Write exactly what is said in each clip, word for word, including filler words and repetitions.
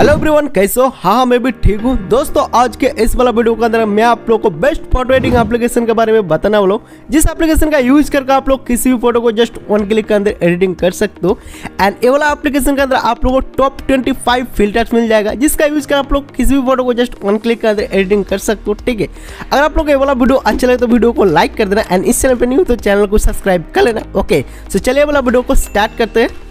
Hello everyone, कैसे हो? हाँ मैं भी ठीक हूँ। दोस्तों आज के इस वाला वीडियो के अंदर मैं आप लोग को बेस्ट फोटो एडिटिंग एप्लीकेशन के बारे में बताने वाला हूँ, जिस एप्लीकेशन का यूज करके आप लोग किसी भी फोटो को जस्ट वन क्लिक के अंदर एडिटिंग कर सकते हो। एंड ये वाला एप्लीकेशन के अंदर आप लोग को टॉप ट्वेंटी फाइव फिल्टर्स मिल जाएगा, जिसका यूज कर आप लोग किसी भी फोटो को जस्ट वन क्लिक के अंदर एडिटिंग कर सकते हो। ठीक है, अगर आप लोग ये वाला वीडियो अच्छा लगे तो वीडियो को लाइक कर देना एंड इस चैनल पर न्यू तो चैनल को सब्सक्राइब कर लेना। ओके, तो चलिए वाला वीडियो को स्टार्ट करते हैं।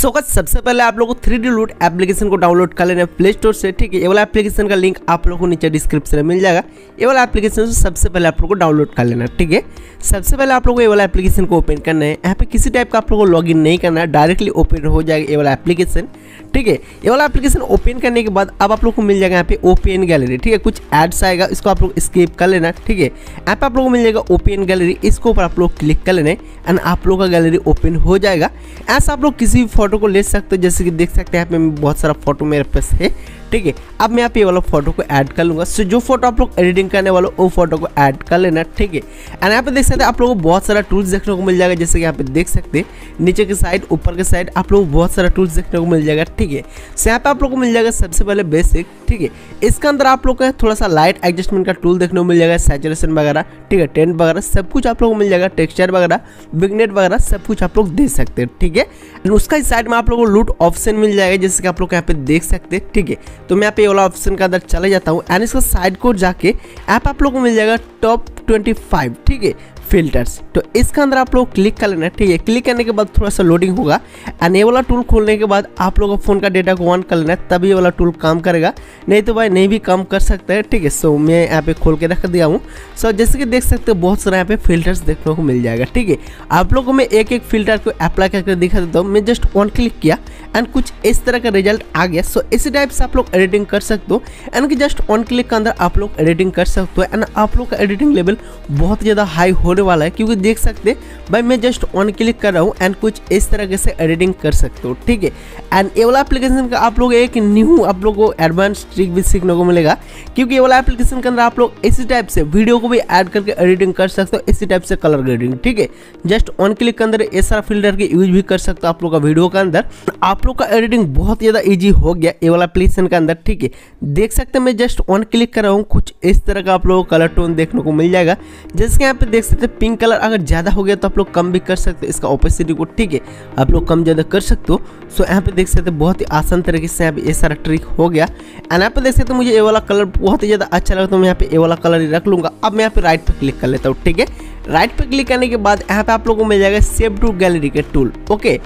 सो गाइस, सबसे पहले आप लोगों को थ्री डी लूट एप्लीकेशन को डाउनलोड कर लेना है प्ले स्टोर से। ठीक है, ये वाला एप्लीकेशन का लिंक आप लोगों को नीचे डिस्क्रिप्शन में मिल जाएगा। ये वाला एप्लीकेशन से सबसे पहले आप लोगों को डाउनलोड कर लेना है। ठीक है, सबसे पहले आप लोगों को ये वाला एप्लीकेशन को ओपन करना है। यहाँ पे किसी टाइप का आप लोगों को लॉगिन नहीं करना है, डायरेक्टली ओपन हो जाएगा ये वाला एप्लीकेशन। ठीक है, ये वाला एप्लीकेशन ओपन करने के बाद अब आप लोग को मिल जाएगा यहाँ पे ओपन गैलरी। ठीक है, कुछ एड्स आएगा, इसको आप लोग स्किप कर लेना। ठीक है, यहाँ पे आप लोग को मिल जाएगा ओपन गैलरी, इसको ऊपर आप लोग क्लिक कर लेना है एंड आप लोग का गैलरी ओपन हो जाएगा। ऐसा आप लोग किसी भी फोटो को ले सकते हो, जैसे कि देख सकते हैं यहाँ पे बहुत सारा फोटो मेरे पास है। ठीक है, अब मैं यहाँ पे ये वाला फोटो को ऐड कर लूँगा। सो जो फोटो आप लोग एडिटिंग करने वाले वो फोटो को ऐड कर लेना। ठीक है, एंड यहाँ पे देख सकते हैं आप लोगों को बहुत सारा टूल्स देखने को मिल जाएगा, जैसे कि यहाँ पे देख सकते हैं नीचे की साइड ऊपर के साइड आप लोगों को बहुत सारा टूल्स देखने को मिल जाएगा। ठीक है, सो यहाँ पे आप लोग को मिल जाएगा सबसे पहले बेसिक। ठीक है, इसके अंदर आप लोग को थोड़ा सा लाइट एडजस्टमेंट का टूल देखने को मिल जाएगा, सैचुरेशन वगैरह। ठीक है, टेंट वगैरह सब कुछ आप लोग को मिल जाएगा, टेक्सचर वगैरह विग्नेट वगैरह सब कुछ आप लोग दे सकते हैं। ठीक है, एंड उसका इस साइड में आप लोग को लूट ऑप्शन मिल जाएगा, जैसे कि आप लोग यहाँ पे देख सकते हैं। ठीक है, तो मैं यहाँ पे वाला ऑप्शन के अंदर चले जाता हूँ एंड इसका साइड को जाके यहाँ पे आप लोग को मिल जाएगा टॉप ट्वेंटी फाइव। ठीक है, फिल्टर्स, तो इसके अंदर आप लोग क्लिक कर लेना। ठीक है, क्लिक करने के बाद थोड़ा सा लोडिंग होगा एंड ये वाला टूल खोलने के बाद आप लोगों को फ़ोन का डेटा को ऑन कर लेना है, तभी ये वाला टूल काम करेगा, नहीं तो भाई नहीं भी काम कर सकता है। ठीक है, सो मैं यहाँ पे खोल के रख दिया हूँ। सो जैसे कि देख सकते हो बहुत सारा यहाँ पे फिल्टर्स देखने को मिल जाएगा। ठीक है, आप लोगों को मैं एक एक फिल्टर को अप्लाई करके दिखा देता हूँ। मैं जस्ट ऑन क्लिक किया एंड कुछ इस तरह का रिजल्ट आ गया। सो इसी टाइप से आप लोग एडिटिंग कर सकते हो एंड कि जस्ट ऑन क्लिक के अंदर आप लोग एडिटिंग कर सकते हो एंड आप लोग का एडिटिंग लेवल बहुत ज़्यादा हाई हो वाला है, क्योंकि देख सकते भाई मैं जस्ट ऑन क्लिक कर रहा हूँ एंड कुछ इस तरह से एडिटिंग कर सकते हो। ठीक है, एंड ये वाला एप्लीकेशन का आप लोग एक न्यू आप लोग को एडवांस ट्रिक भी सीखने को मिलेगा, क्योंकि ये वाला एप्लीकेशन के अंदर आप लोग इसी टाइप से वीडियो को भी ऐड करके एडिटिंग कर सकते हो, इसी टाइप से कलर ग्रेडिंग। ठीक है, जस्ट ऑन क्लिक के अंदर ये सारा फिल्टर के यूज भी कर सकते हो आप लोग का वीडियो के अंदर। आप लोग का एडिटिंग बहुत ज़्यादा ईजी हो गया ये वाला एप्लीकेशन के अंदर। ठीक है, देख सकते मैं जस्ट ऑन क्लिक कर रहा हूँ, कुछ इस तरह का आप लोग को कलर टोन देखने को मिल जाएगा, जैसे यहाँ पे देख सकते पिंक कलर अगर ज़्यादा हो गया तो आप लोग कम भी कर सकते हो इसका ओपेसिटी को। ठीक है, आप लोग कम ज़्यादा कर सकते हो। सो यहाँ पे देख सकते बहुत ही आसान तरीके से यहाँ पे ये सारा ट्रिक हो गया एंड यहाँ पे देख सकते मुझे ये वाला कलर बहुत ही ज़्यादा अच्छा लगा तो मैं यहाँ पे ये वाला कलर ही रख लूँगा। अब मैं यहाँ पे राइट पे क्लिक कर लेता हूँ। ठीक है, राइट पे क्लिक करने के बाद यहाँ पे आप लोगों को मिल जाएगा सेव टू गैलरी के टूल। ओके,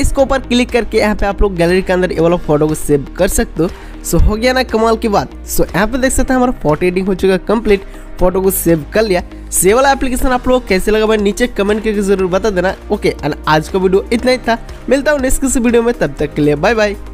इसको ऊपर क्लिक करके यहाँ पे आप लोग गैलरी के अंदर ये वाला फोटो को सेव कर सकते हो। सो हो गया ना कमाल की बात। सो यहाँ पे देख सकते हैं हमारा फोटो एडिटिंग हो चुका है कंप्लीट, फोटो को सेव कर लिया। सेव वाला एप्लीकेशन आप लोग कैसे लगा भाई नीचे कमेंट करके जरूर बता देना। ओके, एंड आज का वीडियो इतना ही था, मिलता हूँ नेक्स्ट किसी वीडियो में, तब तक के लिए बाय बाय।